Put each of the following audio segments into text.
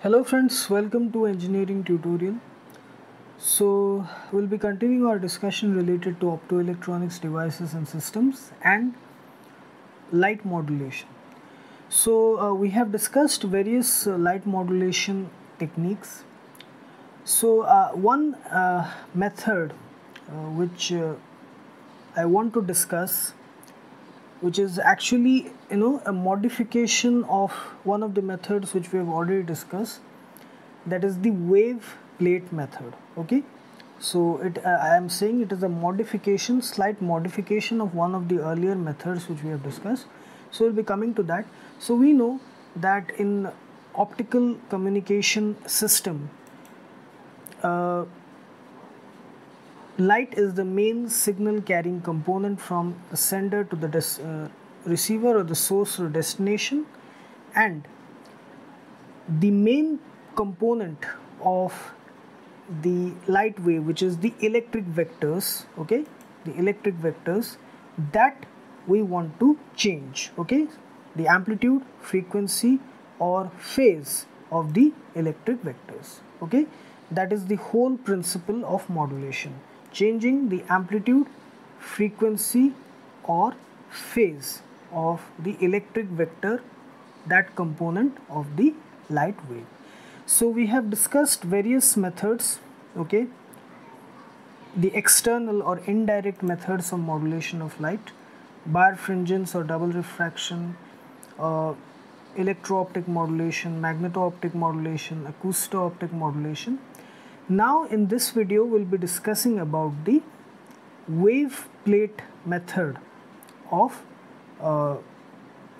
Hello friends, welcome to engineering tutorial. So we'll be continuing our discussion related to optoelectronics devices and systems and light modulation. So we have discussed various light modulation techniques. So one method which I want to discuss, which is actually a modification of one of the methods which we have already discussed, that is the wave plate method. Okay, so I am saying it is a modification, slight modification of one of the earlier methods which we have discussed. So we'll be coming to that. So we know that in optical communication system, light is the main signal carrying component from the sender to the receiver or the source or destination, and the main component of the light wave, which is the electric vectors, okay, the electric vectors that we want to change, okay, the amplitude, frequency or phase of the electric vectors, okay, that is the whole principle of modulation. Changing the amplitude, frequency or phase of the electric vector, that component of the light wave. So we have discussed various methods, okay, the external or indirect methods of modulation of light, birefringence or double refraction, electro optic modulation, magneto optic modulation, acousto optic modulation. Now in this video we'll be discussing about the waveplate method of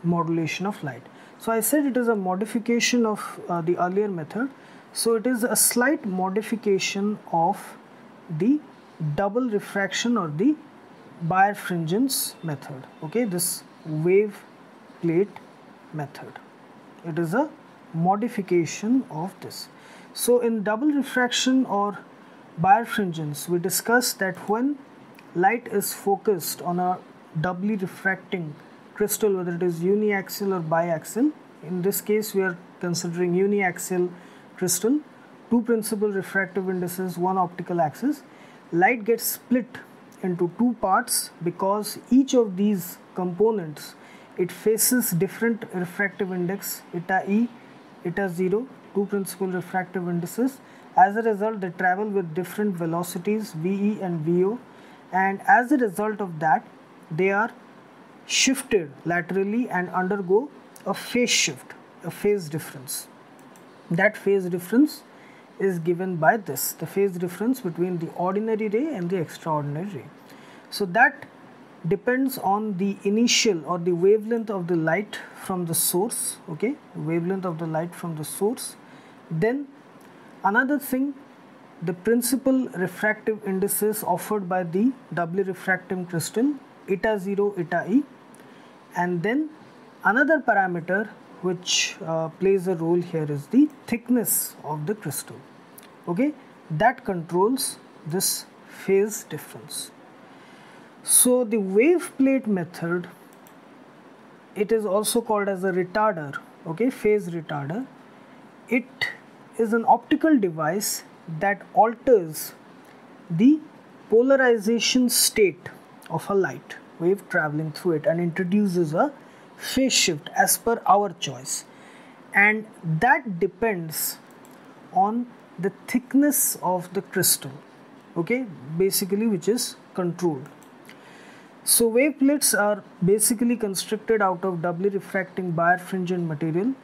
modulation of light. So I said it is a modification of the earlier method. So it is a slight modification of the double refraction or the birefringence method. Okay, this waveplate method, it is a modification of this. So in double refraction or birefringence, we discussed that when light is focused on a doubly refracting crystal, whether it is uniaxial or biaxial, in this case we are considering uniaxial crystal, two principal refractive indices, one optical axis, light gets split into two parts because each of these components, it faces different refractive index, eta e, eta 0, two principal refractive indices. As a result, they travel with different velocities, VE and VO, and as a result of that, they are shifted laterally and undergo a phase shift, a phase difference. That phase difference is given by this, the phase difference between the ordinary ray and the extraordinary ray. So that depends on the initial or the wavelength of the light from the source, okay, wavelength of the light from the source. Then another thing, the principal refractive indices offered by the doubly refracting crystal, eta 0, eta e, and then another parameter which plays a role here is the thickness of the crystal, okay, that controls this phase difference. So the waveplate method, it is also called as a retarder, okay, phase retarder. It is an optical device that alters the polarization state of a light wave traveling through it and introduces a phase shift as per our choice, and that depends on the thickness of the crystal, okay, basically, which is controlled. So waveplates are basically constructed out of doubly refracting birefringent material.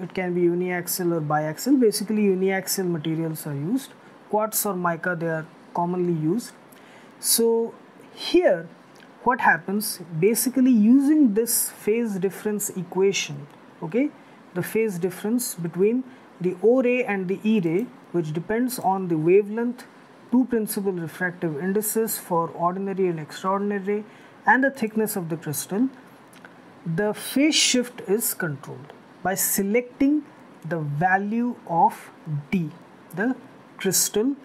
It can be uniaxial or biaxial. Basically uniaxial materials are used. Quartz or mica, they are commonly used. So here what happens, basically using this phase difference equation, okay, the phase difference between the O ray and the E ray, which depends on the wavelength, two principal refractive indices for ordinary and extraordinary, and the thickness of the crystal, the phase shift is controlled by selecting the value of D, the crystal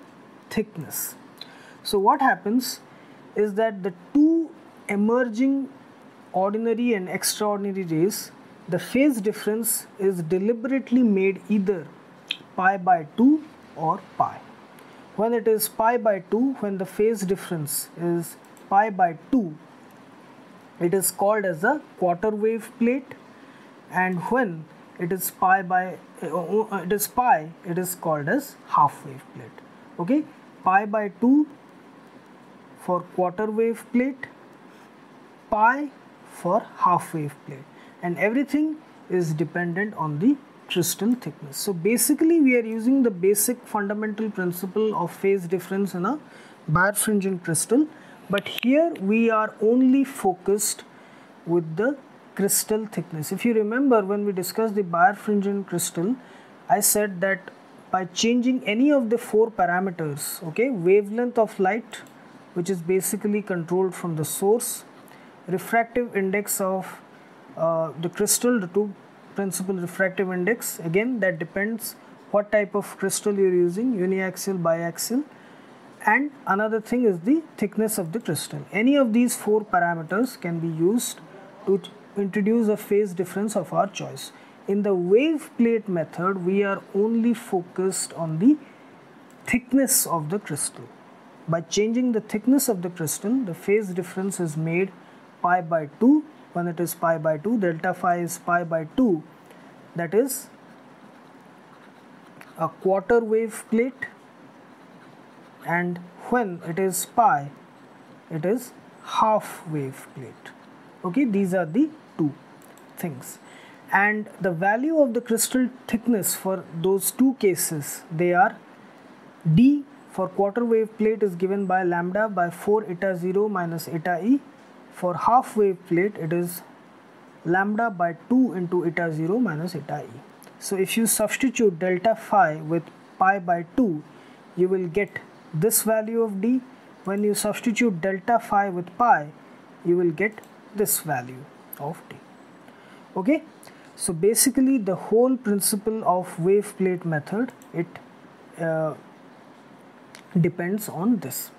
thickness. So what happens is that the two emerging ordinary and extraordinary rays, the phase difference is deliberately made either pi by 2 or pi. When it is pi by 2, when the phase difference is pi by 2, it is called as a quarter wave plate, and when it is pi, it is called as half wave plate. Okay, pi by 2 for quarter wave plate, pi for half wave plate, and everything is dependent on the crystal thickness. So basically we are using the basic fundamental principle of phase difference in a birefringent crystal, but here we are only focused with the crystal thickness. If you remember, when we discussed the birefringent crystal, I said that by changing any of the four parameters, okay, wavelength of light, which is basically controlled from the source, refractive index of the crystal, the two principal refractive index, again that depends what type of crystal you are using, uniaxial, biaxial, and another thing is the thickness of the crystal. Any of these four parameters can be used to introduce a phase difference of our choice. In the wave plate method, we are only focused on the thickness of the crystal. By changing the thickness of the crystal, the phase difference is made pi by 2. When it is pi by 2, delta phi is pi by 2, that is a quarter wave plate, and when it is pi, it is half wave plate. Okay, these are the two things, and the value of the crystal thickness for those two cases, they are d for quarter wave plate is given by lambda by 4 eta 0 minus eta e. For half wave plate, it is lambda by 2 into eta 0 minus eta e. So if you substitute delta phi with pi by 2, you will get this value of d. When you substitute delta phi with pi, you will get this value of d. Okay, so basically the whole principle of wave plate method, it depends on this.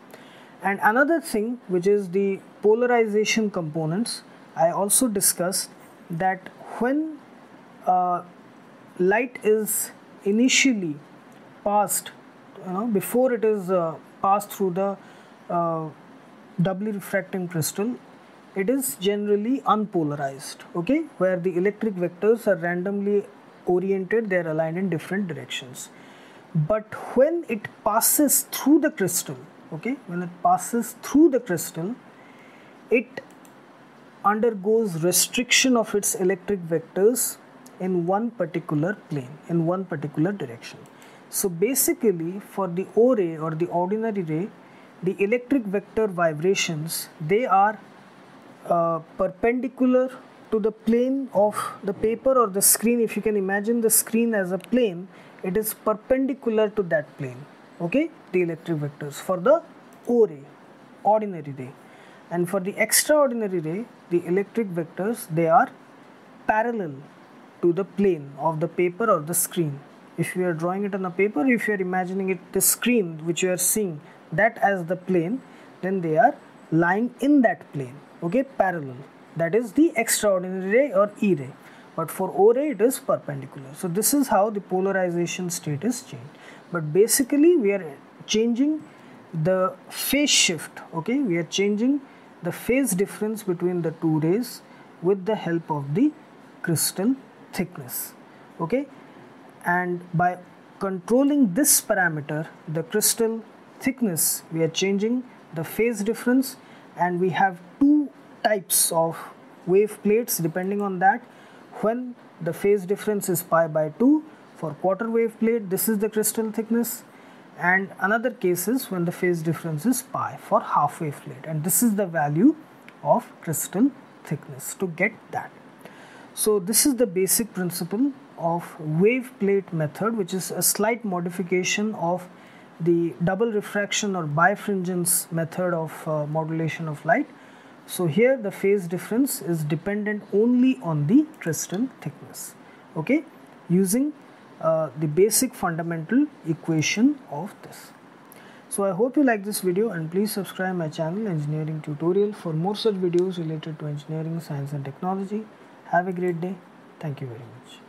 And another thing, which is the polarization components, I also discussed that when light is initially passed, before it is passed through the doubly refracting crystal, it is generally unpolarized, okay, where the electric vectors are randomly oriented, they are aligned in different directions. But when it passes through the crystal, okay, when it passes through the crystal, it undergoes restriction of its electric vectors in one particular plane, in one particular direction. So basically for the O ray or the ordinary ray, the electric vector vibrations, they are perpendicular to the plane of the paper or the screen. If you can imagine the screen as a plane, it is perpendicular to that plane, okay, the electric vectors for the O ray, ordinary ray. And for the extraordinary ray, the electric vectors, they are parallel to the plane of the paper or the screen. If you are drawing it on a paper, if you are imagining it, the screen which you are seeing, that as the plane, then they are lying in that plane, okay, parallel. That is the extraordinary ray or E ray. But for O ray, it is perpendicular. So this is how the polarization state is changed. But basically we are changing the phase shift, okay, we are changing the phase difference between the two rays with the help of the crystal thickness, okay, and by controlling this parameter, the crystal thickness, we are changing the phase difference. And we have two types of wave plates depending on that. When the phase difference is pi by 2 for quarter wave plate, this is the crystal thickness, and another case is when the phase difference is pi for half wave plate, and this is the value of crystal thickness to get that. So this is the basic principle of wave plate method, which is a slight modification of the double refraction or birefringence method of modulation of light. So here the phase difference is dependent only on the crystal thickness, okay, using the basic fundamental equation of this. So I hope you like this video, and please subscribe my channel Engineering Tutorial for more such videos related to engineering, science and technology. Have a great day. Thank you very much.